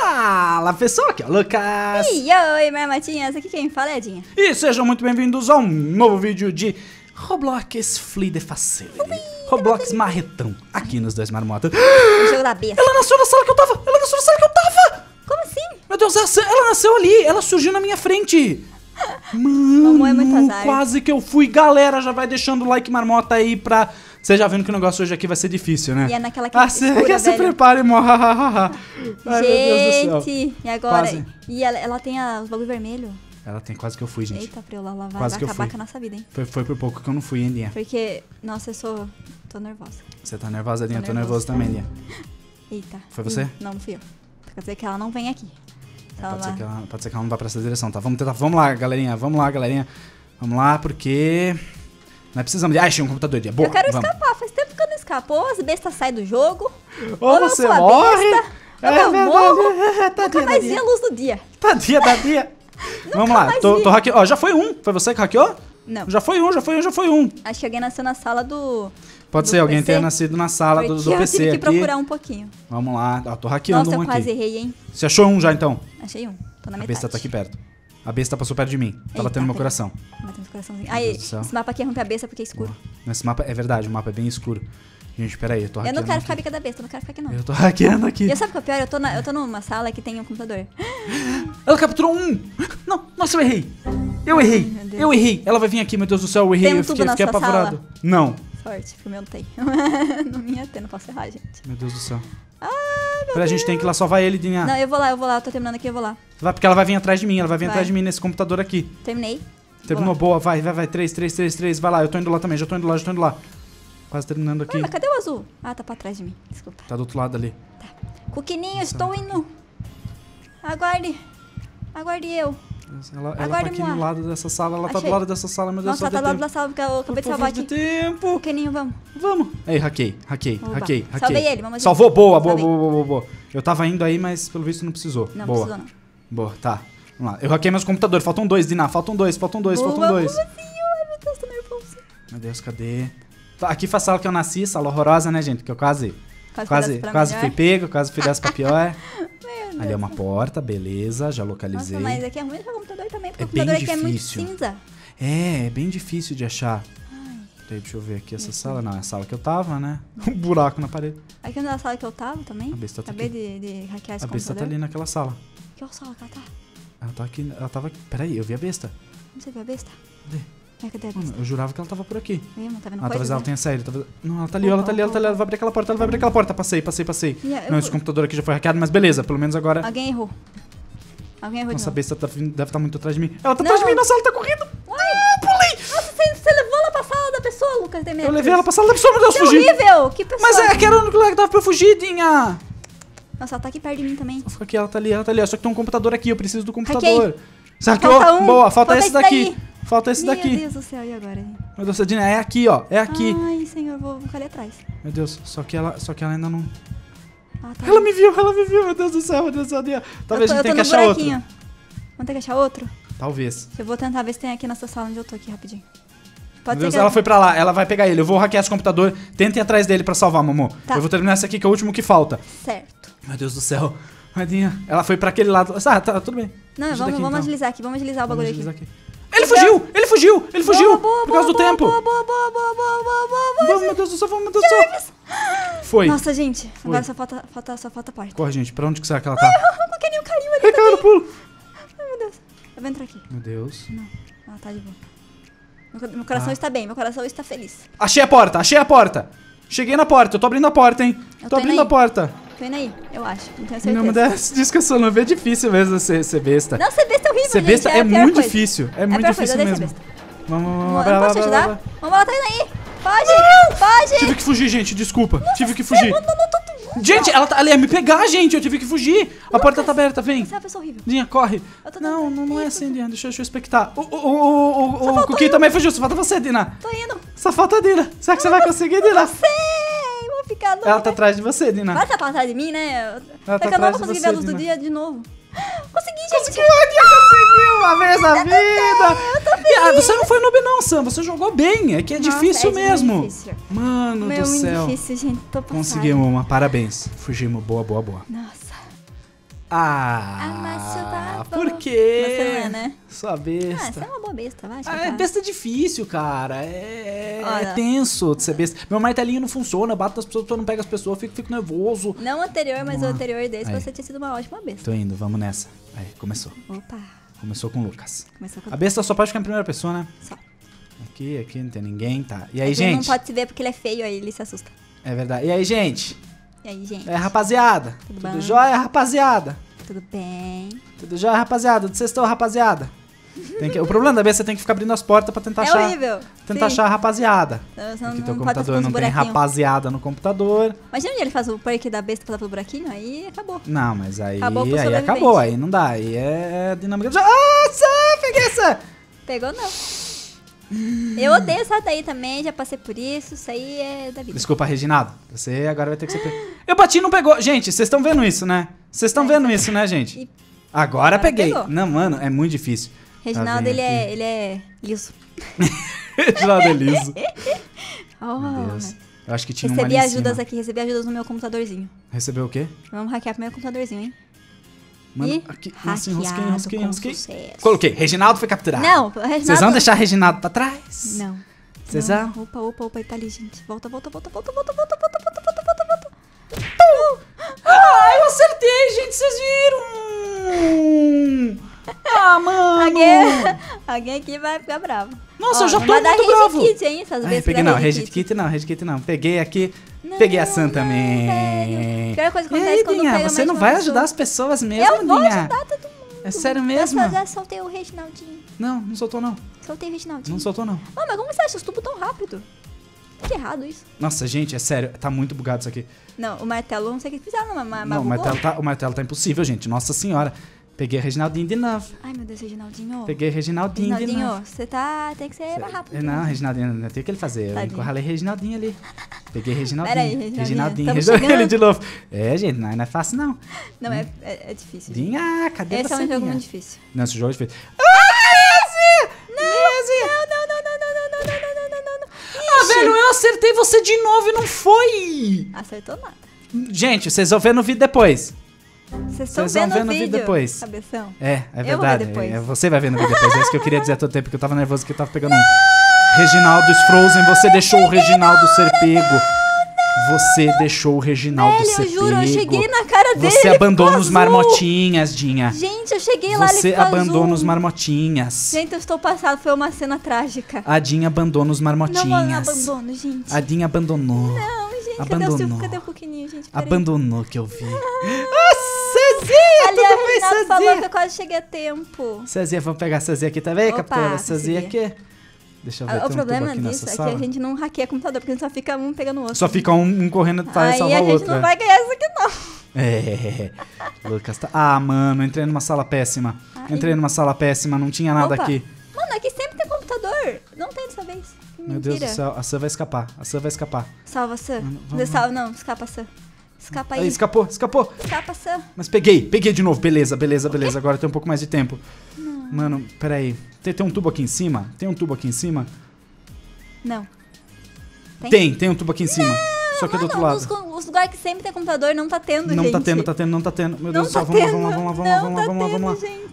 Fala pessoal, aqui é o Lucas. E oi marmotinhas, aqui quem fala é a Dinha. E sejam muito bem-vindos a um novo vídeo de Roblox Flee the Facility. Roblox marretão, aqui nos Dois Marmotas. O jogo da besta. Ela nasceu na sala que eu tava, Como assim? Meu Deus, ela nasceu ali, ela surgiu na minha frente. Mano, é muito azar. Quase que eu fui. Galera, já vai deixando o like marmota aí pra... Vocês já viram que o negócio hoje aqui vai ser difícil, né? E é naquela que se prepare, morra. Ai, gente, meu Deus do céu. E agora? Quase. E ela tem os bagulho vermelho? Ela tem, quase que eu fui, gente. Eita, Priola, ela vai acabar com a nossa vida, hein? Foi por pouco que eu não fui, hein, Dinha? Porque, nossa, eu tô nervosa. Você tá nervosa, Dinha? Eu tô nervoso também, Dinha. Eita. Foi você? Não fui eu. Quer dizer que ela não vem aqui. Pode ser que ela não vá pra essa direção, tá? Vamos tentar. Vamos lá, galerinha. Vamos lá, porque... Nós precisamos de... Ah, achei um computador, Dinha. Boa, eu quero escapar. Faz tempo que eu não escapo. Ou as bestas saem do jogo. Ou você morre. Nunca mais vi a luz do dia. Tadinha da Dinha. Vamos lá. Tô hackeando. Ó, já foi um. Foi você que hackeou? Não. Já foi um. Acho que alguém nasceu na sala do... Pode ser, alguém tenha nascido na sala do PC aqui. Eu tive que procurar um pouquinho. Vamos lá. Ó, tô hackeando um aqui. Nossa, eu quase errei, hein? Você achou um já, então? Achei um. Tô na metade. A besta tá aqui perto. A besta passou perto de mim. Tá batendo no meu coração. Batendo no coraçãozinho. Aí, esse mapa aqui é romper a besta porque é escuro. Esse mapa é verdade, o mapa é bem escuro. Gente, peraí, eu tô hackeando. Eu não quero ficar bica da besta, eu não quero ficar aqui não. Eu tô hackeando aqui. E sabe o que é pior? Eu tô numa sala que tem um computador. Ela capturou um! Não, nossa, eu errei! Eu errei! Ela vai vir aqui, meu Deus do céu, eu errei, eu fiquei apavorado. Não. Sorte, porque o meu não tem. Não me atendo, não posso errar, gente. Meu Deus do céu. A gente tem que ir lá salvar ele, Dinha. Não, eu vou lá, eu tô terminando aqui, eu vou lá. Vai, porque ela vai vir atrás de mim, atrás de mim nesse computador aqui. Terminei. Terminou, boa, vai, 3, vai lá, eu tô indo lá também, já tô indo lá. Quase terminando aqui. Mas cadê o azul? Ah, tá pra trás de mim, desculpa. Tá do outro lado ali. Tá. Coquinho, estou indo. Aguarde eu. Ela tá aqui do lado dessa sala, ela tá do lado dessa sala, meu Deus do céu. Nossa, ela tá do lado da sala, porque eu acabei de salvar aqui. Coquinho, vamos. Aí, hackei. Salvei ele, vamos. Salvou, boa. Eu tava indo aí, mas pelo visto não precisou. Não precisou, não. Boa, tá. Vamos lá. Eu hackei meus computadores, faltam dois, Dinha, faltam dois. Meu Deus, tô nervoso. Meu Deus, cadê? Aqui foi a sala que eu nasci, sala horrorosa, né, gente? Que eu quase fui pego, quase fui dessa pra pior. Ali é uma porta, beleza, já localizei. Nossa, mas aqui é ruim pra computador também, porque o computador aqui é muito cinza. É bem difícil de achar. Aí, deixa eu ver aqui essa sala. Não, é a sala que eu tava, né? Um buraco na parede. Aqui não é a sala que eu tava também? A besta tá aqui. Acabei de hackear esse computador. A besta tá ali naquela sala. Que sala que ela tá? Ela tá aqui, ela tava aqui. Peraí, eu vi a besta. Você viu a besta? Cadê? Eu jurava que ela tava por aqui. Não tá vendo coisa, talvez ela tenha saído. Não, ela tá ali, ela tá ali. Ela vai abrir aquela porta, Passei. Não, esse computador aqui já foi hackeado, mas beleza, pelo menos agora. Alguém errou. Nossa, a besta deve estar muito atrás de mim. Ela tá atrás de mim, nossa, ela tá correndo. Ah, pulei! Nossa, você levou ela pra sala da pessoa, Lucas. Eu levei ela pra sala da pessoa, meu Deus, fugi. Horrível, que pessoa. Mas é que era o único lugar que dava pra eu fugir, Dinha. Nossa, ela tá aqui perto de mim também. Fica aqui, ela tá ali. Só que tem um computador aqui, eu preciso do computador. Hackeou? Boa, falta esse daqui. Meu Deus do céu, e agora? Meu Deus, Dinha, é aqui, ó. É aqui. Ai, senhor, eu vou ficar ali atrás. Meu Deus, só que ela ainda não... Ah, tá. Ela me viu, meu Deus do céu, Dinha. Talvez a gente tenha que achar outro. Vamos ter que achar outro? Talvez. Eu vou tentar ver se tem aqui nessa sala onde eu tô aqui, rapidinho. Pode ser que ela foi pra lá, ela vai pegar ele. Eu vou hackear esse computador, tenta ir atrás dele pra salvar, mamô. Tá. Eu vou terminar esse aqui, que é o último que falta. Certo. Meu Deus do céu. Dinha, ela foi pra aquele lado. Ah, tá, tudo bem. Não, vamos agilizar aqui, vamos agilizar o bagulho aqui. Ele fugiu! Por causa do tempo! Vamos, meu Deus do céu, Foi! Nossa, gente, agora só falta a porta. Corre, gente, pra onde que será que ela tá? O coquinho caiu ali. Caiu no pulo! Ai, meu Deus. Eu vou entrar aqui. Meu Deus. Não, ela tá de boa. Meu coração está bem, meu coração está feliz. Achei a porta! Cheguei na porta, eu tô abrindo a porta, hein? Tô abrindo a porta. Tô indo aí, eu acho. Não tenho certeza. Não, mas diz que eu sou novo. É difícil mesmo ser besta. Não, ser besta é horrível, gente. Ser besta é muito difícil. É muito difícil mesmo. Vamos lá. Posso te ajudar? Vamos lá, tá indo aí. Foge! Tive que fugir, gente. Desculpa. Tive que fugir. Gente, ela ia me pegar, gente. Eu tive que fugir. A porta tá aberta, vem. Você é uma pessoa horrível. Dinha, corre. Não é assim, Dinha. Deixa eu expectar. O Coquinho também fugiu. Só falta você, Dinha. Tô indo. Só falta a Dinha. Será que você vai conseguir, Dinha? Não sei. Vou ficar louca. Ela tá atrás de você, Dinha. Vai estar atrás de mim, né? Só que eu não vou conseguir ver a luz do dia de novo. Consegui, gente. Conseguiu uma vez a vida. Eu tô feliz. Você não foi noob não, Sam. Você jogou bem. É que é difícil mesmo. Mano do céu. Conseguimos, parabéns. Fugimos. Boa. Nossa. Ah, por quê? Você não é, né? Sua besta. Ah, você é uma boa besta, vai. Ah, é besta difícil, cara. É tenso de ser besta. Meu martelinho não funciona, bato nas pessoas, eu não pego as pessoas, fico nervoso. Não o anterior, mas o anterior desse aí. Você tinha sido uma ótima besta. Tô indo, vamos nessa. Aí, começou. Opa. Começou com o Lucas. Começou com a besta só pode ficar em primeira pessoa, né? Só. Aqui, não tem ninguém, tá. E aí, gente? Ele não pode se ver porque ele é feio, aí ele se assusta. É verdade. E aí, gente? E aí, gente? É, rapaziada. Tudo jóia, rapaziada? Tudo bem? Tudo jóia, rapaziada? Onde vocês estão, rapaziada? Tem que... O problema da besta é que tem que ficar abrindo as portas pra tentar achar... É horrível. Tentar achar a rapaziada. Não, aqui teu computador não tem rapaziada no computador. Imagina onde ele faz o perk da besta passar pelo buraquinho, aí acabou. Não, mas aí... Acabou, aí não dá. Aí é dinâmica... Ah, Sam, peguei essa! Pegou não. Eu odeio essa daí também, já passei por isso. Isso aí é da vida. Desculpa, Reginaldo. Você agora vai ter que ser pego. Eu bati e não pegou. Gente, vocês estão vendo isso, né? Vocês estão vendo isso, né, gente? E... Agora peguei. Pegou. Não, mano, é muito difícil. Reginaldo, tá, ele é liso. Reginaldo é liso. Oh, meu Deus. Eu acho que tinha uma ali em cima. Recebi ajudas no meu computadorzinho. Recebeu o quê? Vamos hackear pro meu computadorzinho, hein? Mano, aqui, assim, rosquei. Coloquei, Reginaldo foi capturado. Não, Reginaldo... Vocês vão deixar Reginaldo pra trás? Não. Vocês vão... Opa, ele tá ali, gente. Volta. Ah, eu acertei, gente, vocês viram? Ah, mano. Alguém aqui vai ficar bravo. Nossa, eu já tô muito bravo. Kit, hein, essas vezes peguei não, Rage Kit não. Peguei aqui... Não, peguei a Sam também. Sério. A pior coisa que acontece quando Dinha, pega você não vai ajudar as pessoas mesmo, Dinha? Eu vou ajudar todo mundo. É sério mesmo? Eu soltei o Reginaldinho. Não soltou não. Soltei o Reginaldinho. Não soltou não. Ah, mas como você acha os tubos tão rápido? Que errado isso. Nossa, gente, é sério. Tá muito bugado isso aqui. Não, o martelo não sei o que fizeram, mas não, o martelo tá impossível, gente. Nossa senhora. Peguei a Reginaldinho de novo. Ai, meu Deus, Reginaldinho. Peguei a Reginaldinho de novo. Você tá... Tem que ser mais rápido. Não, Reginaldinho, não tem o que ele fazer. Tadinho. Eu encurralei Reginaldinho ali. Peguei Reginaldinho. Pera aí, Reginaldinho. Ele de novo. É, gente, não é fácil, não. Não, é difícil. Dinha, cadê você? Esse é um jogo muito difícil. Não, esse jogo é difícil. Ah, não. Ah, velho, eu acertei você de novo e não foi. Acertou nada. Gente, vocês vão ver no vídeo depois. Vocês estão vendo o vídeo depois. Cabeção. É verdade. Você vai ver no vídeo depois. É isso que eu queria dizer a todo tempo, porque eu tava nervoso que eu tava pegando um. Reginaldo Frozen, você deixou o Reginaldo ser pego. Você deixou o Reginaldo ser pego. Eu juro, eu cheguei na cara dele. Você abandona os marmotinhas, Dinha. Gente, eu cheguei lá. Você abandona os marmotinhas. Gente, eu estou passado. Foi uma cena trágica. A Dinha abandona os marmotinhas. Não abandono, gente. A Dinha abandonou. Não, gente, cadê o Coquinho, gente? Abandonou que eu vi. Cezinha, tudo bem, Cezinha? Falou que eu quase cheguei a tempo. Cezinha, vamos pegar a Cezinha aqui também, captura. Cezinha aqui. Deixa eu ver, o problema disso é que a gente não hackeia computador, porque a gente só fica um pegando o outro. Só fica um correndo pra salvar o outro. Aí a gente não vai ganhar isso aqui, não. É. Lucas tá... Ah, mano, entrei numa sala péssima. Não tinha nada aqui. Mano, aqui sempre tem computador. Não tem dessa vez. Mentira. Meu Deus do céu, a Sam vai escapar. Salva, Sam. Não, escapa, Sam. Escapa aí. Escapou. Escapa, Sam. Mas peguei de novo. Beleza. Agora tem um pouco mais de tempo. Não. Mano, peraí. Tem um tubo aqui em cima? Não. Tem um tubo aqui em cima. Não, só que é do outro lado. Os lugares que sempre tem computador não tá tendo, gente. Não tá tendo. Meu Deus do céu, vamos lá.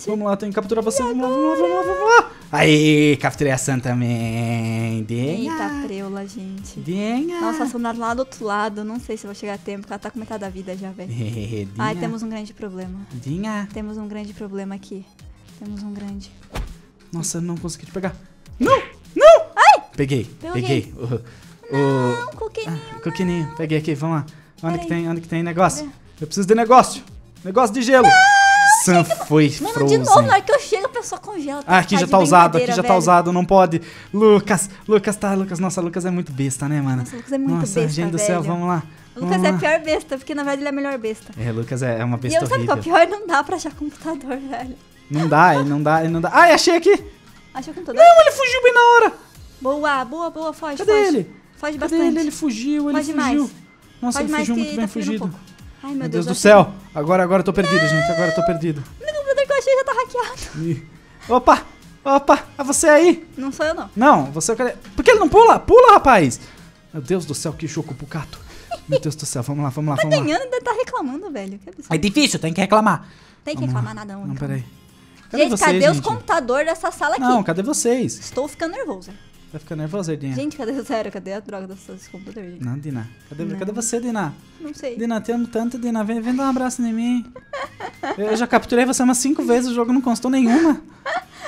Vamos lá, tem que capturar você. Vamos lá. Aí, capturei a Sam também. Dinha. Eita preula, gente. Dinha. Nossa, a Sam lá do outro lado. Não sei se vai chegar a tempo, porque ela tá com metade da vida já, velho. Ai, temos um grande problema. Dinha. Temos um grande problema aqui. Nossa, não consegui te pegar. Não! Ai! Peguei. Não, Coquinho. Peguei aqui, vamos lá. Onde que tem negócio? Eu preciso de negócio. Negócio de gelo. Sam foi Frozen. Mano, de novo, na hora que eu chego, a pessoa congela. Ah, aqui já tá usado, não pode. Lucas. Nossa, Lucas é muito besta, né, mano? Nossa, gente do céu, vamos lá. Lucas é a pior besta, porque na verdade ele é a melhor besta. É, Lucas é uma besta horrível. E eu sabe qual é a pior? Não dá pra achar computador, velho. Não dá. Ai, achei aqui. Achei o computador? Não, ele fugiu bem na hora. Boa, foge. Cadê ele? Foge bastante. Ele fugiu. Nossa, ele fugiu muito bem, fugido. Ai, meu Deus do céu. Agora eu tô perdido, gente. O computador que eu achei já tá hackeado. Opa. É você aí? Não sou eu, não. Não, você é o cara... Por que ele não pula? Pula, rapaz. Meu Deus do céu, que choco pro gato. Meu Deus do céu, vamos lá, vamos lá, vamos lá. A Dinha ainda tá reclamando, velho. É difícil, tem que reclamar. Tem que reclamar nada, não. Não, peraí. Cadê vocês, cadê os computadores dessa sala aqui? Não, cadê vocês? Estou ficando nervoso. Tá ficando nervosa, Dinha? Gente, cadê? Sério, cadê a droga dos computadores? Não, Dinha. Cadê você, Dinha? Não sei. Dinha, te amo tanto, Dinha. Vem dar um abraço em mim. Eu já capturei você umas 5 vezes, o jogo não constou nenhuma.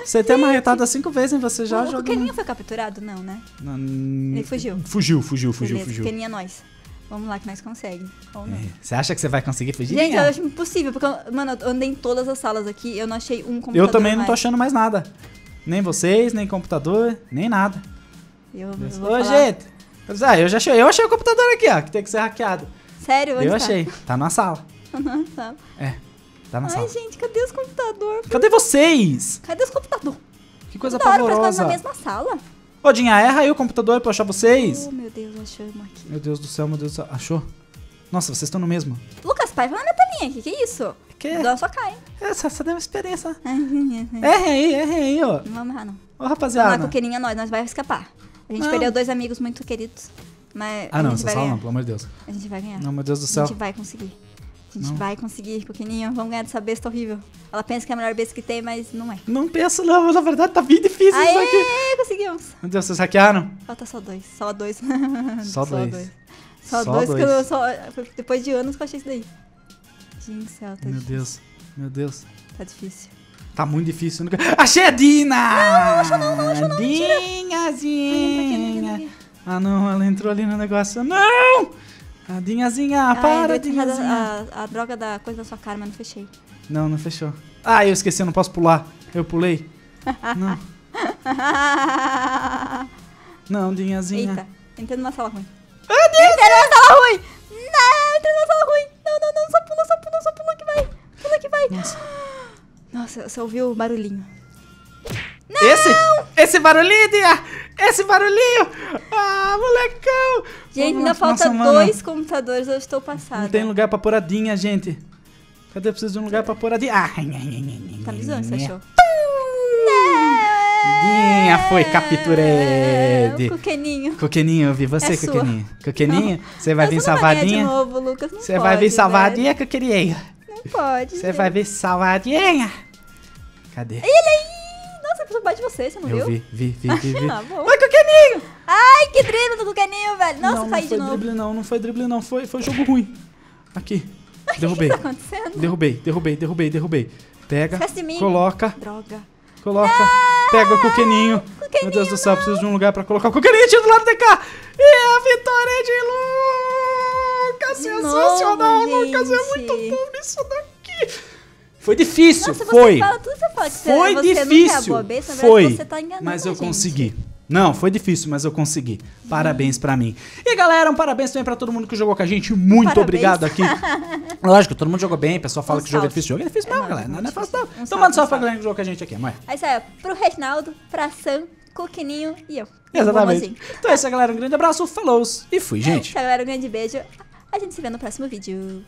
Você tem amarretado 5 vezes em você já. O Coquinho foi capturado? Não, né? Não, ele fugiu. Fugiu. Coquinho é nós. Vamos lá que nós conseguimos. Ou não. Você acha que você vai conseguir fugir? Gente, eu acho impossível, porque, mano, eu andei em todas as salas aqui, eu não achei um computador. Eu também não tô achando mais nada. Nem vocês, nem computador, nem nada. Eu vou gente. Eu achei o computador aqui, ó, que tem que ser hackeado. Sério? Onde achei. Tá na sala. Tá na sala. É. Tá na sala. Ai, gente, cadê os computadores? Cadê vocês? Cadê os computadores? Que coisa pavorosa. Pra ficar na mesma sala. Ô, Dinha, erra aí o computador pra eu achar vocês. Oh, meu Deus, achamos aqui. Meu Deus do céu, meu Deus do céu. Achou? Nossa, vocês estão no mesmo. Lucas, pai, vai na telinha aqui, que isso? Que? Dá só cai, hein? Essa deu uma experiência. Erra aí, ó. Não vamos errar, não. Ô, rapaziada. Vamos lá, Coqueirinha, nós vai escapar. A gente perdeu 2 amigos muito queridos. Mas não, essa sala não, pelo amor de Deus. A gente vai ganhar. Não, meu Deus do céu. A gente vai conseguir. A gente vai conseguir, Coquinho. Vamos ganhar dessa besta horrível. Ela pensa que é a melhor besta que tem, mas não é. Não penso, não. Na verdade, tá bem difícil isso aqui. Conseguimos. Meu Deus, vocês hackearam? Falta só 2. Só 2. Só dois. Depois de anos que eu achei isso daí. Gente, céu, tá Meu Deus. Tá difícil. Tá muito difícil. Achei a Dinha! Não achou não. Dinhazinha. Ah, não, ela entrou ali no negócio. Não! A Dinhazinha, para, Dinhazinha. A droga da coisa da sua cara, mas não fechei. Não, não fechou. Ah, eu esqueci, eu não posso pular. Eu pulei. Não. Não, Dinhazinha. Eita, entrei numa sala ruim. Ah, Dinha! Entrei numa sala ruim. Não, só pula que vai. Pula que vai. Nossa, eu só ouvi o barulhinho. Não! Esse barulhinho, Dinha! Esse barulhinho! Ah, molecão! Gente, ainda falta 2 computadores, eu estou passada. Não tem lugar pra pôr a Dinha, gente. Cadê? Eu preciso de um lugar pra pôr a Dinha. Tá visão, você achou? Dinha, foi, capturei. Coquinho. Coquinho, eu vi você, Coquinho. Coquinho, você vai vir salvadinha. Você vai vir salvadinha, Coquinho. Não pode. Você vai vir salvadinha. Cadê? Ele aí! Bate você, você não viu? Eu vi. Ah, vai, Coquinho! Ai, que drible do Coquinho, velho. Nossa, não, caí de novo. Não foi drible, não. Foi jogo ruim. Aqui. Derrubei. O que tá acontecendo? Derrubei. Pega. Esquece de mim. Coloca. Droga. Coloca. Não! Pega o Coquinho. Meu Deus do céu, eu preciso de um lugar pra colocar o Coquinho. Tira do lado de cá. E a vitória de Lucas. Sensacional, Lucas. É muito bom isso daqui. Foi difícil, nossa, foi. Mas eu consegui. Não, foi difícil, mas eu consegui. Parabéns pra mim. E galera, um parabéns também pra todo mundo que jogou com a gente. Muito obrigado aqui. Lógico, todo mundo jogou bem. O pessoal fala que o jogo é difícil. O jogo é difícil mesmo, galera. Não é fácil não. Então manda só pra galera que jogou com a gente aqui, amor. Aí sai pro Reginaldo, pra Sam, Coquinho e eu. Exatamente. Então é isso, galera. Um grande abraço, falou e fui, gente. É isso, galera. Um grande beijo. A gente se vê no próximo vídeo.